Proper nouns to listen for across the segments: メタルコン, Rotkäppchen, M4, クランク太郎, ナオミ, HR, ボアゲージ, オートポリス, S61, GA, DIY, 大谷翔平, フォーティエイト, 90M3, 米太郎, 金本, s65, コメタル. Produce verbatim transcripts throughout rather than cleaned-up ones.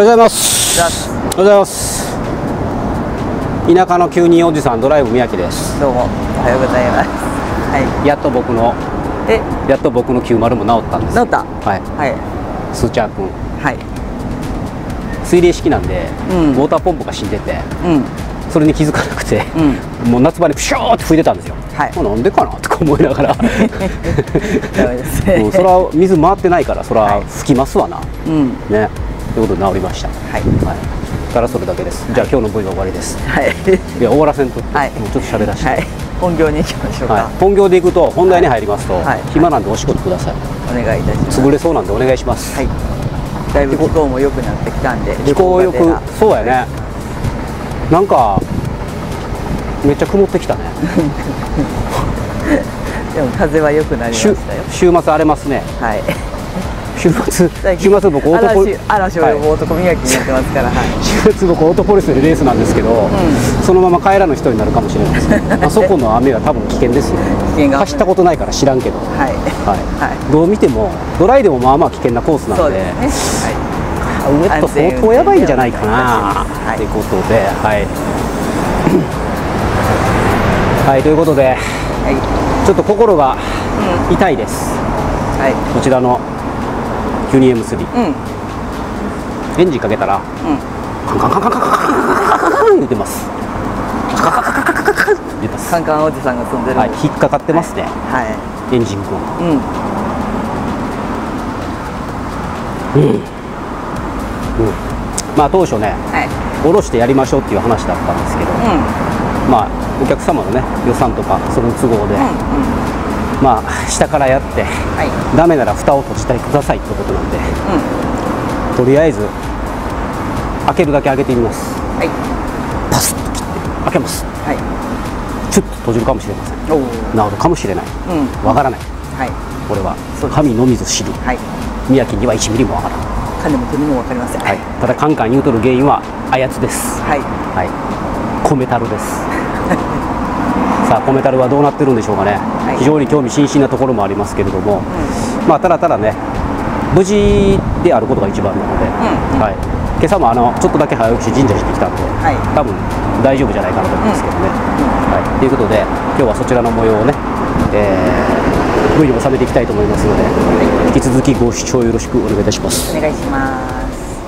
おはようございます。おはようございます。田舎の急におじさんドライブ宮城です。どうもおはようございます。はい。やっと僕のえやっと僕のきゅうじゅうも治ったんです。治った。はいはい。スーちゃんくん。はい。水冷式なんで、うん、ウォーターポンプが死んでて、うん、それに気づかなくて、うん、もう夏場にプシューって吹いてたんですよ。はい。もうなんでかなとか思いながら。ダメですね。もうそら水回ってないからそら吹きますわな。はい、うん。ね。ということで治りました。はい。はい。からそれだけです。じゃあ今日の ブイ は終わりです。はい。いや終わらせんと。はい。もうちょっと喋らせて。はい。本業に行きましょうか。本業で行くと本題に入りますと暇なんでお仕事ください。お願いいたします。潰れそうなんでお願いします。はい。だいぶ気候も良くなってきたんで。気候良く。そうやね。なんかめっちゃ曇ってきたね。でも風は良くなりましたよ。週末荒れますね。はい。週末、週末僕オートポリス嵐を呼ぶ男磨きになってますから、週末僕オートポリスでレースなんですけど、そのまま帰らぬ人になるかもしれないです。あそこの雨は多分危険ですよ。走ったことないから知らんけど、どう見てもドライでもまあまあ危険なコースなんで、ウエット相当やばいんじゃないかなということで、はい、ということで、ちょっと心が痛いです。こちらのエンジンかけたらカンカンカンカンカンカンカンカン言ってます。カンカンおじさんが飛んでる。はい、引っかかってますね。はい。エンジン君。うん。うん。まあ当初ね、下ろしてやりましょうっていう話だったんですけど、まあお客様のね予算とかその都合で。まあ下からやって、はい、ダメなら蓋を閉じてくださいってことなんで、うん、とりあえず開けるだけ開けてみます、はい、パスッと切って開けます、はい、ちょっと閉じるかもしれません治るかもしれない、うん、わからない、はい、これは神のみぞ知る、はい、宮城にはいちミリもわからない金も国もわかりません、はい、ただカンカン言うとる原因はあやつです、はいはい、米太郎ですさあ、コメタルはどうなってるんでしょうかね、はい、非常に興味津々なところもありますけれども、うん、まあただただね、無事であることが一番なので、うん、はい、今朝もあのちょっとだけ早起きして神社してきたんで、はい、多分大丈夫じゃないかなと思いますけどね。ということで、今日はそちらの模様をね、えー、V に収めていきたいと思いますので、はい、引き続きご視聴よろしくお願いいたします。お願いします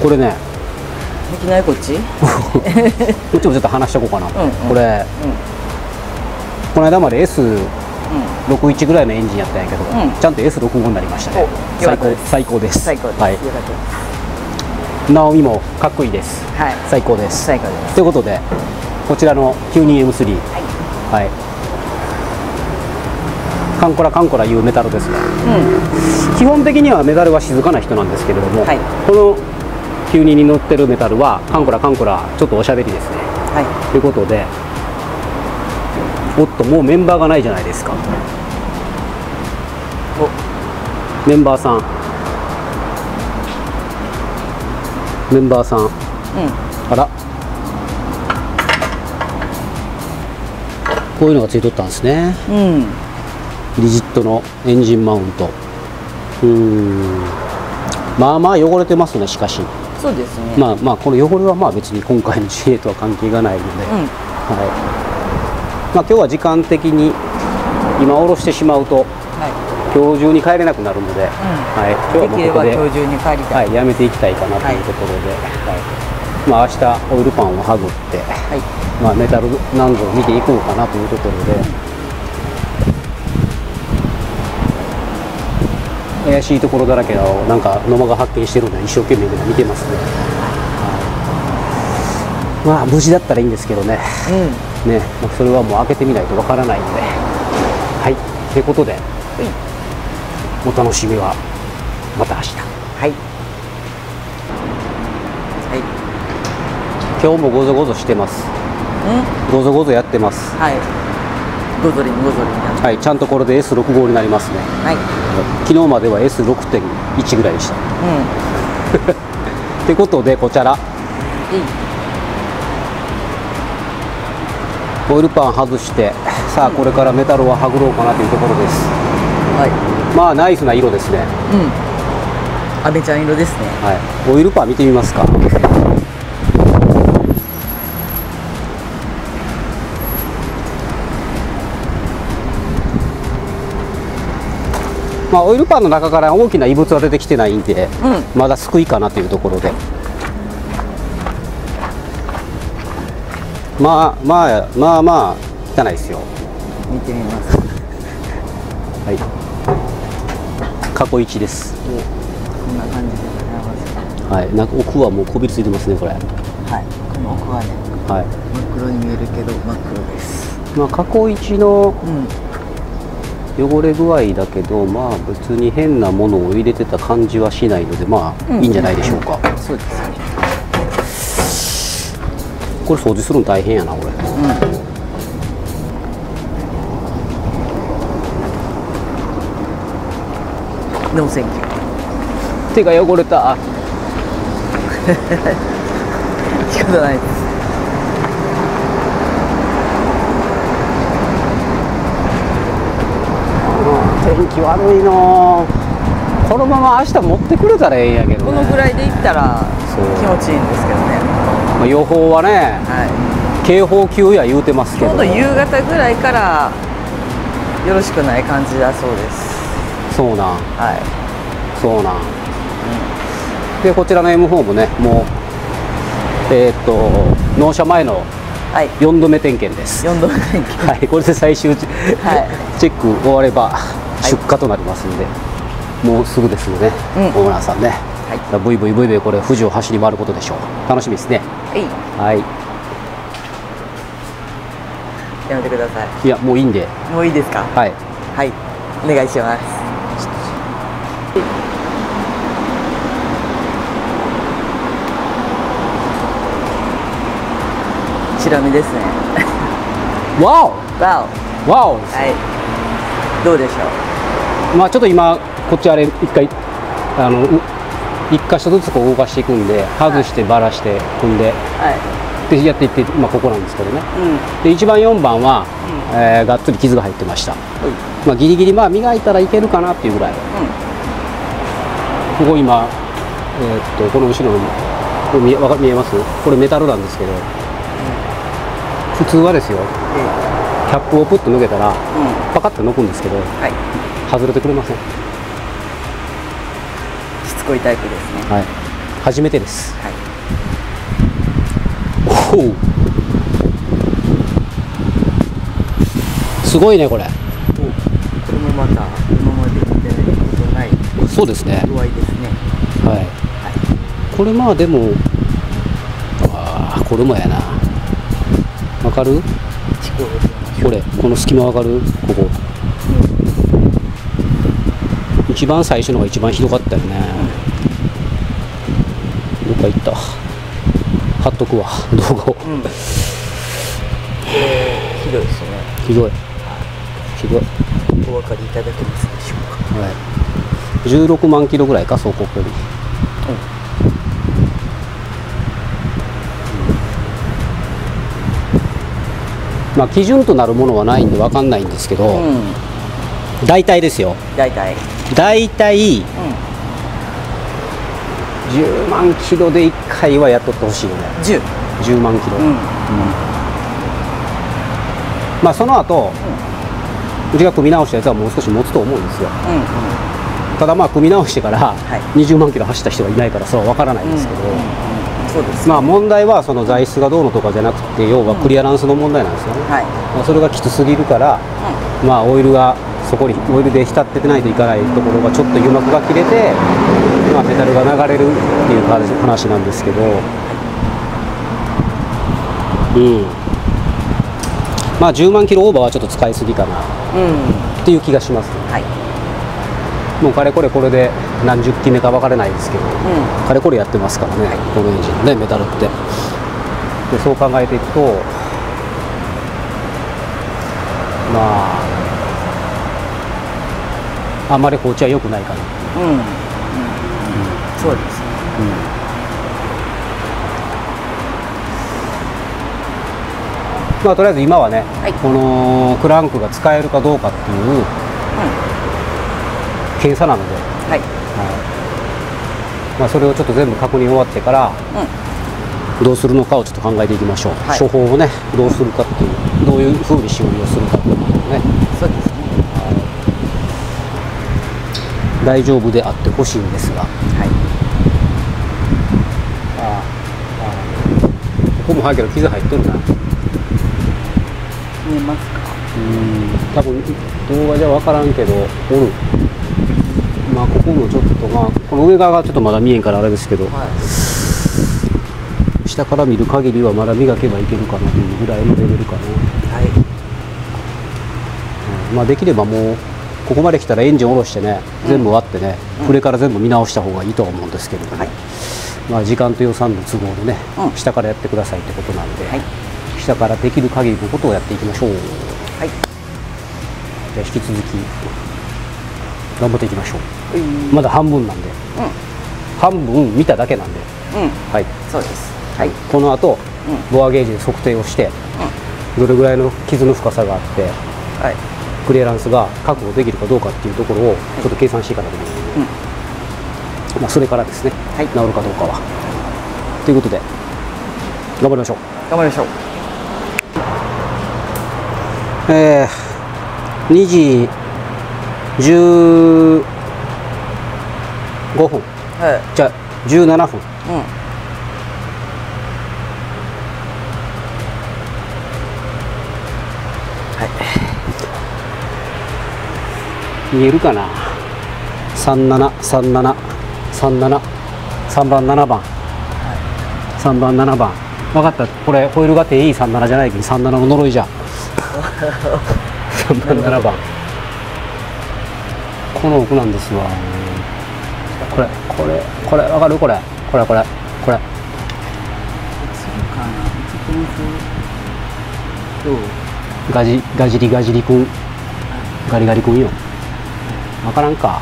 これねいきなりこっちこっちもちょっと話しておこうかなこれ、うん、この間まで エスろくじゅういち ぐらいのエンジンやったんやけど、うん、ちゃんと エスろくじゅうご になりましたね最高最高です最高です、はい、ナオミもかっこいいです、はい、最高です最高ですということでこちらの きゅうじゅうにエムスリー はい、はい、カンコラカンコラいうメタルですね、うん、基本的にはメタルは静かな人なんですけれども、はい、このきゅうじゅうにに乗ってるメタルはカンコラカンコラちょっとおしゃべりですね、はい、ということでおっともうメンバーがないじゃないですかおメンバーさんメンバーさん、うん、あらこういうのがついとったんですね、うん、リジットのエンジンマウントうーんまあまあ汚れてますねしかしそうですね。まあまあこの汚れはまあ別に今回の ジーエー とは関係がないので、うん、はい。まあ今日は時間的に今下ろしてしまうと、はい、今日中に帰れなくなるので、うん、はい。今日はもうここで、できれば今日中に帰りたい。はい、やめていきたいかなというところで、はい。はい、まあ明日オイルパンをはぐって、はい、まあメタル難度を見ていこうかなというところで、うん、怪しいところだらけをなんか野間が発見してるので一生懸命見てますね。まあ無事だったらいいんですけどね、うん、ねそれはもう開けてみないとわからないのではいということで、はい、お楽しみはまた明日はい、はい、今日もごぞごぞしてますごぞごぞやってますはいごぞりんごぞりんはいちゃんとこれで エスろくじゅうご になりますねはい昨日までは エスろくてんいち ぐらいでしたうんということでこちらはいオイルパン外してさあこれからメタルははぐろうかなというところです、はい、まあナイスな色ですね、うん、アメちゃん色ですね。はい、オイルパー見てみますか。まあ、オイルパーの中から大きな異物は出てきてないんで、うん、まだ救いかなというところで、まあまあまあまあ汚いですよ。見てみます。はい、過去一です。こんな感じでございます。はい、なんか奥はもうこびりついてますね、これ。はい、この奥はね、はい、真っ黒に見えるけど真っ黒です。まあ過去一の、うん、汚れ具合だけど、まあ別に変なものを入れてた感じはしないので、まあ、うん、いいんじゃないでしょうか。うん、そうですね。これ掃除するの大変やな、これ。うん、ノーセンキュー。手が汚れた。仕方ないです。天気悪いの。このまま明日持ってくれたらええんやけど、ね、このぐらいでいったら気持ちいいんですけどね。まあ予報はね、はい、警報級や言うてますけど、今度夕方ぐらいからよろしくない感じだそうです。そうなん、はい、そうなん、うん、でこちらの エムフォー もね、もうえー、っと納車前のよんどめ点検です。よんどめ点検、はい、これで最終、はい、チェック終われば出荷となりますんで、はい、もうすぐですよね、大村、うん、さんね、はい、ブイブイブイブイ、これ富士を走り回ることでしょう。楽しみですね。はい、はい、やめてください。いや、もういいんで。もういいですか。はい、はい、お願いします。白身ですね。わおわおわお、はい、どうでしょう。まあちょっと今こっちあれ一回あの一箇所ずつこう動かしていくんで、外してばらして組んで、はい、でやっていってまあここなんですけどね。うん、でいちばんよんばんは、うん、えー、がっつり傷が入ってました。うん、まあギリギリまあ磨いたらいけるかなっていうぐらい。うん、ここ今えー、っとこの後ろのこれ見えわか見えます？これメタルなんですけど、うん、普通はですよ。ええ、キャップをプッと抜けたら、うん、パカッと抜くんですけど、はい、外れてくれません。しつこいタイプですね。はい、初めてです。はい、おお、すごいねこれ。これもまた今まで見てないことない。そうですね。具合ですね。はい。はい、これまあでも、ああこれもやな。わかる？これ、この隙間わかる？ここ、うん、一番最初のが一番ひどかったよね。どっか行った。貼っとくわ、動画を。うん、ひどいですね。ひどい、ひどい。お分かりいただけますでしょうか。はい、じゅうろくまんキロぐらいか、走行距離。うん、まあ基準となるものはないんで分かんないんですけど、うん、大体ですよ、大体大体、うん、じゅうまんキロでいっかいはやっとってほしいよね。じゅう じゅうまんキロ、うんうん、まあその後、うん、うちが組み直したやつはもう少し持つと思うんですよ、うんうん、ただまあ組み直してからにじゅうまんキロ走った人はいないからそれは分からないんですけど、うんうん、まあ問題はその材質がどうのとかじゃなくて、要はクリアランスの問題なんですよね。うん、はい、まあそれがきつすぎるから、はい、まあオイルがそこにオイルで浸っててないといかないところがちょっと油膜が切れて、まあ、メタルが流れるっていう話なんですけど、うん、まあじゅうまんキロオーバーはちょっと使いすぎかなっていう気がします、ね。うん、はい、もうかれこれこれで何十機目か分からないですけど、うん、かれこれやってますからね、このエンジンのね、メタルって。でそう考えていくと、まああんまり放置は良くないかな。うん、うん、そうですね、うん、まあとりあえず今はね、はい、このクランクが使えるかどうかっていう検査なので。はい、はい、まあ、それをちょっと全部確認終わってから、うん、どうするのかをちょっと考えていきましょう、はい、処方をねどうするかっていうどういうふうに使用するかっていうのね、そうですね、はい、大丈夫であってほしいんですが、はい、ああここも早いけど傷入っとるな、見えますか、うん多分動画じゃ分からんけどおる。まあここもちょっとまあこの上側がちょっとまだ見えんからあれですけど、はい、下から見る限りはまだ磨けばいけるかなというぐらいのレベルかな、はい、うん、まあできればもうここまで来たらエンジン下ろしてね全部割ってね、うん、これから全部見直した方がいいと思うんですけれども、はい、まあ時間と予算の都合でね、うん、下からやってくださいってことなんで、はい、下からできる限りのことをやっていきましょう、はい、じゃあ引き続き頑張っていきましょう。うん、まだ半分なんで、うん、半分見ただけなんで、うん、はい、そうです。はい、この後、うん、ボアゲージで測定をして、うん、どれぐらいの傷の深さがあって、はい、クリアランスが確保できるかどうかっていうところをちょっと計算していかなきゃいけない。うん、まあそれからですね、はい、治るかどうかはということで頑張りましょう。頑張りましょう。えー、にじじゅうごふん、はい、じゃあじゅうななふん、うん、はい、見えるかな、さんななさんななさんななさんばんななばん、はい、さんばんななばん分かった、これホイールが手いいさんななじゃないけどさんななの呪いじゃんさんばんななばんこの奥なんですわ。これこれこれわかる、これこれこれこれ。ガジガジリガジリ君、ガリガリ君よ。わからんか。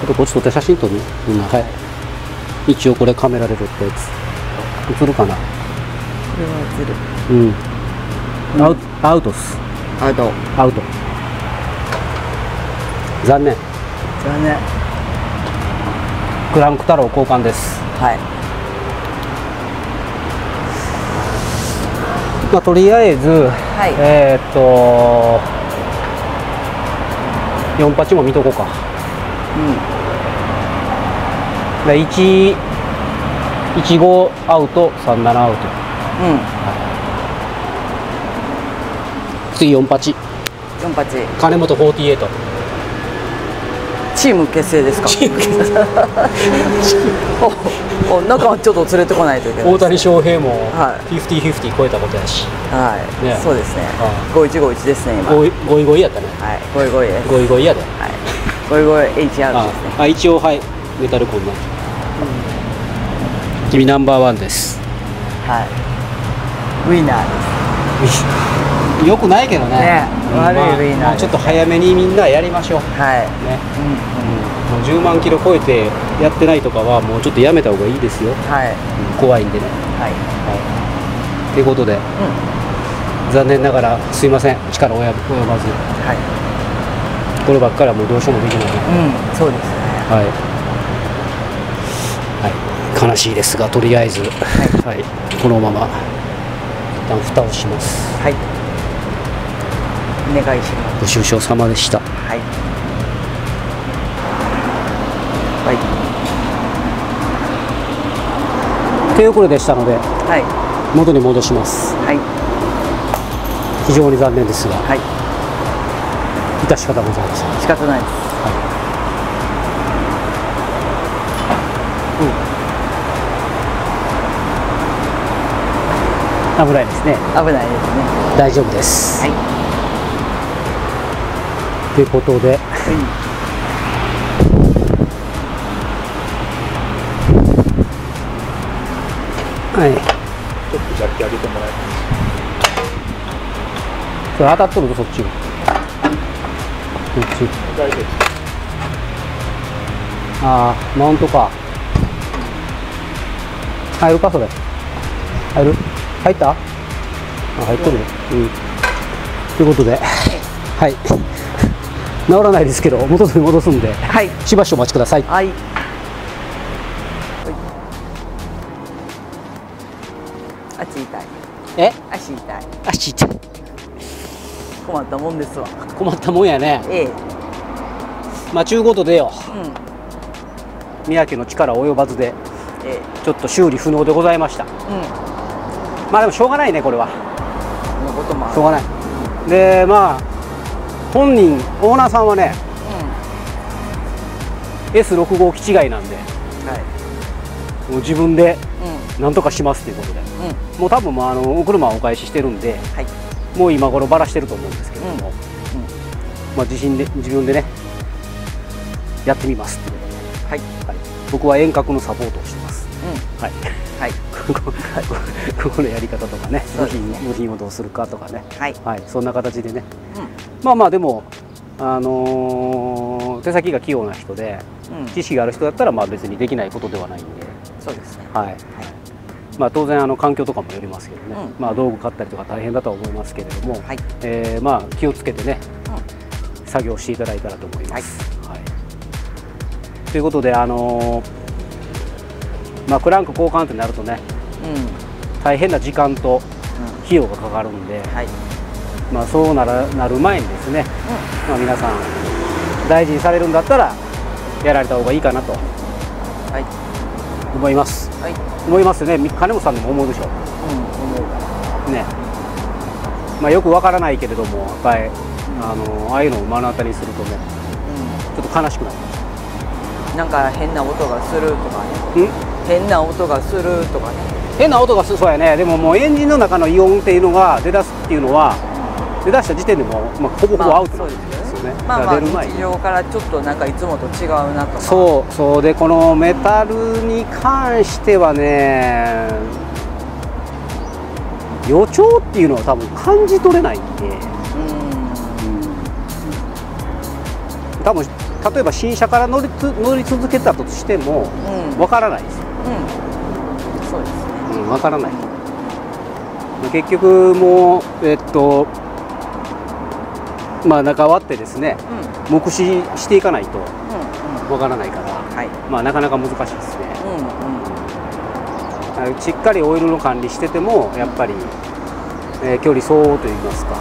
ちょっとこっち撮って写真撮る。みんなはい。一応これカメラで撮ったやつ。映るかな。これは映る。うん。アウトアウトっす。アウトアウト。残念。残念。クランク太郎交換です。はい。まあとりあえず、はい、えっと四八も見とこうか。うん。で一一五アウト三七アウト。うん。はい、次四八。四八。金本フォーティエイト。チーム結成ですか。お、中はちょっと連れてこないといけない。大谷翔平もフィフティフィフティ超えたことやし。はい。そうですね。五一五一ですね今。五一五一やったね。はい。五一五一。五一五一やで。はい。五一五一 エイチアール ですね。あ、一応はいメタルコンな。君ナンバーワンです。はい。ウィナーです。よくないけどね。悪いウィナー。ちょっと早めにみんなやりましょう。はい。ね。もうじゅうまんキロ超えてやってないとかはもうちょっとやめた方がいいですよ。はい。怖いんでね。はい。はい。ということで、残念ながらすいません、力及ばず。はい。こればっかりはもうどうしようもできない。うん。そうですね。はい。はい。悲しいですがとりあえず、はい。このまま一旦蓋をします。はい。お願いします。ご愁傷様でした。はい。はい。ということでしたので、はい、元に戻します。はい。非常に残念ですが、はい。致し方ございません。仕方ないです。はい。うん。危ないですね。危ないですね。大丈夫です。はい。ということで、はい、ちょっとジャッキ上げてもらえます。それ当たっとるぞ、そっち。こっち。ああ、マウントか。入るか、それ。入る。入った。あ、入っとるね。うん。ということで。はい。治らないですけど元に戻すんで、はい、しばしお待ちください。はい。足痛い。え？足痛い。足痛い。困ったもんですわ。困ったもんやね。ええ。まあちゅうことでよ。うん。宮家の力及ばずで、ええ、ちょっと修理不能でございました。うん。まあでもしょうがないねこれは。そのこともある。しょうがない。うん、でまあ本人オーナーさんはね、うん、エスろくじゅうご 機違いなんで、はい、もう自分で。なんとかしますということで、うん、もう多分もうあのお車はお返ししてるんで、はい、もう今頃バラしてると思うんですけども、うんうん、まあ自信で自分でねやってみますっていうことで、はいはい、僕は遠隔のサポートをしてます、うん、はい、はい、ここのやり方とかね、部品、部品をどうするかとかね、はいはい、そんな形でね、うん、まあまあでも、あのー、手先が器用な人で、うん、知識がある人だったらまあ別にできないことではないんで、そうですね、はい。はい、まあ当然あの環境とかもよりますけどね、うん、まあ道具買ったりとか大変だとは思いますけれども、はい、えー、まあ気をつけてね、うん、作業していただいたらと思います。はいはい、ということで、あのーまあ、クランク交換となるとね、うん、大変な時間と費用がかかるんで、うん、はい、まあそうならなる前にですね、うん、まあ皆さん大事にされるんだったらやられた方がいいかなと、はい、思います。はい、思いますね。金本さんでも思うでしょ。うん、思うね。まあよくわからないけれども、やっぱり、うん、あのああいうのを目の当たりにするとね、うん、ちょっと悲しくなります。なんか変な音がするとかね。うん、変な音がするとかね。変な音がする、そうやね。でももうエンジンの中の異音っていうのが出だすっていうのは、出だした時点でもまあほぼほぼアウトなんですよね。まあまあ日常からちょっとなんかいつもと違うなとか。そうそう、でこのメタルに関してはね、予兆っていうのは多分感じ取れないんで、うん、うん、多分例えば新車から乗りつ乗り続けたとしてもわからないですよ。うん、そうですね。うん、わからない。結局もうえっと。まあ中割ってですね、うん、目視していかないとわからないから、はい、まあなかなか難しいですね、うん、うん、しっかりオイルの管理しててもやっぱり、えー、距離相応といいますか、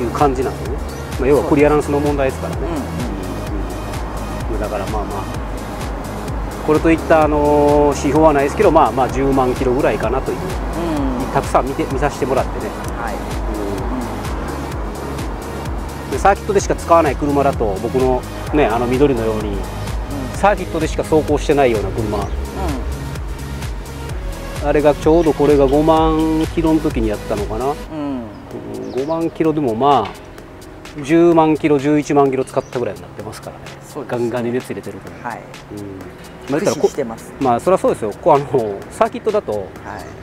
うん、いう感じなんでね、まあ、要はクリアランスの問題ですからね、だからまあまあこれといった、あのー、指標はないですけど、まあまあじゅうまんキロぐらいかなという、うん、たくさん見て見させてもらってね、はい、サーキットでしか使わない車だと僕のね、あの緑のように、うん、サーキットでしか走行してないような車、うん、あれがちょうどこれがごまんキロの時にやったのかな、うん、ごまんキロでもまあじゅうまんキロじゅういちまんキロ使ったぐらいになってますからね、ね、ガンガンに熱入れてるから、はい、うん、まあ、だからこ、まあそりゃそうですよ、こあのサーキットだと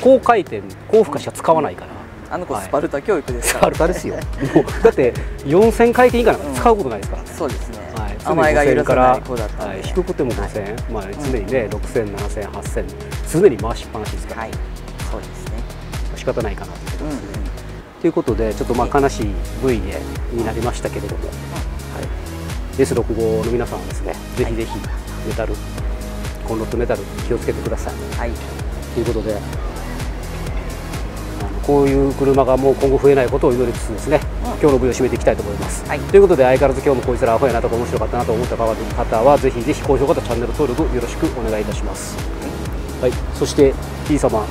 高回転高負荷しか使わないから。うん、あの子スパルタ教育ですから、ね、スパルタですよ。もうだってよんせんかいてん以下なんか使うことないですから、ね、うん、そうですね。はい、甘えが許さない子だったんで、はい、低くてもごせん、まあ常にねろくせん、ななせん、はっせん常に回しっぱなしですから、はい、そうですね。仕方ないかなということですね。うん、ということでちょっとまあ悲しい部位でになりましたけれども、はい、エスろくじゅうご の皆さんはですね、はい、ぜひぜひメタルコンロットメタル気をつけてください。はい、ということで。こういう車がもう今後増えないことを祈りつつですね、うん、今日の ブイ を締めていきたいと思います。はい、ということで、相変わらず今日もこいつらアホやなとか面白かったなと思った方はぜひぜひ高評価とチャンネル登録よろしくお願いいたします。はい、そして T 様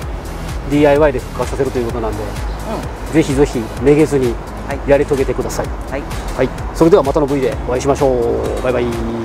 ディーアイワイ で復活させるということなんで、うん、ぜひぜひめげずにやり遂げてください。はい、はい、それではまたの ブイ でお会いしましょう。バイバイ。